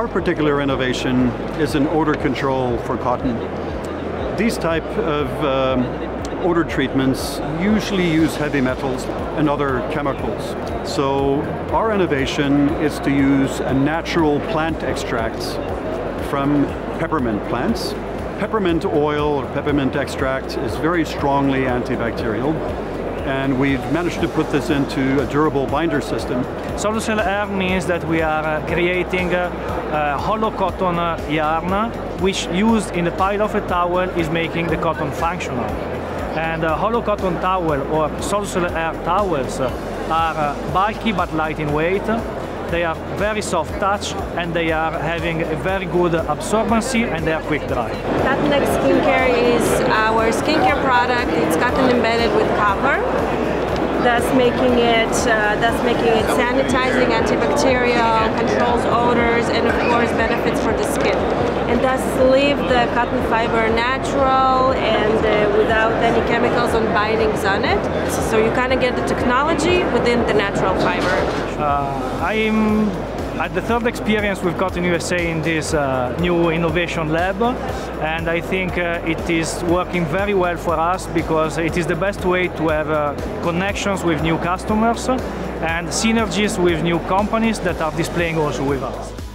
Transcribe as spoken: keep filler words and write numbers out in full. Our particular innovation is an odor control for cotton. These type of um, odor treatments usually use heavy metals and other chemicals. So our innovation is to use a natural plant extracts from peppermint plants. Peppermint oil or peppermint extract is very strongly antibacterial, and we've managed to put this into a durable binder system. Solucel Air means that we are creating a, a hollow cotton yarn, which used in the pile of a towel is making the cotton functional. And a hollow cotton towel or Solucel Air towels are bulky but light in weight. They are very soft touch and they are having a very good absorbency and they are quick dry. CottonX Skincare is our skincare product. It's cotton embedded with copper. That's making it, uh, that's making it sanitizing, antibacterial, controls odors, and of course benefits for the skin. And thus leave the cotton fiber natural and uh, without any chemicals or bindings on it. So you kind of get the technology within the natural fiber. Uh, I'm at the third experience we've got in U S A in this uh, new innovation lab, and I think uh, it is working very well for us because it is the best way to have uh, connections with new customers and synergies with new companies that are displaying also with us.